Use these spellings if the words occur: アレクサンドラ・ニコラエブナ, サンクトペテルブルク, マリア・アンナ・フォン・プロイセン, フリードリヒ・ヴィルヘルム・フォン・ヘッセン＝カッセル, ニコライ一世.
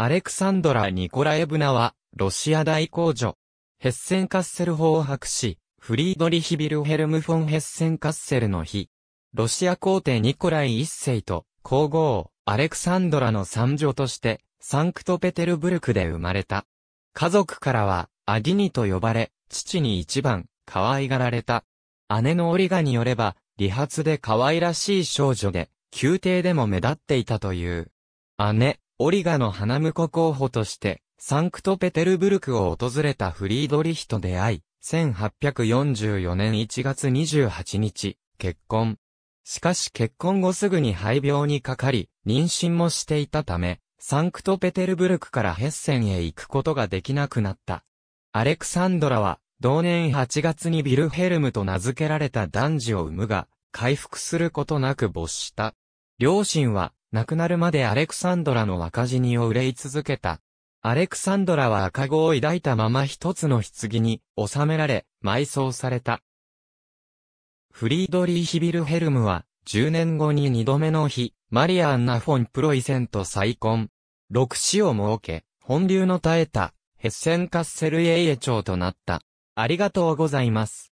アレクサンドラ・ニコラエブナは、ロシア大公女。ヘッセンカッセル法博士、フリードリヒ・ヴィルヘルム・フォン・ヘッセンカッセルの妃。ロシア皇帝ニコライ一世と、皇后、アレクサンドラの三女として、サンクトペテルブルクで生まれた。家族からは、アギニと呼ばれ、父に一番、可愛がられた。姉のオリガによれば、利発で可愛らしい少女で、宮廷でも目立っていたという。姉、オリガの花婿候補として、サンクトペテルブルクを訪れたフリードリヒと出会い、1844年1月28日、結婚。しかし結婚後すぐに肺病にかかり、妊娠もしていたため、サンクトペテルブルクからヘッセンへ行くことができなくなった。アレクサンドラは、同年8月にヴィルヘルムと名付けられた男児を産むが、回復することなく没した。両親は、亡くなるまでアレクサンドラの若死を憂い続けた。アレクサンドラは赤子を抱いたまま一つの棺に収められ、埋葬された。フリードリーヒ・ヴィルヘルムは、10年後に2度目の妃、マリア・アンナ・フォン・プロイセンと再婚。6子を設け、本流の絶えた、ヘッセンカッセル家々長となった。ありがとうございます。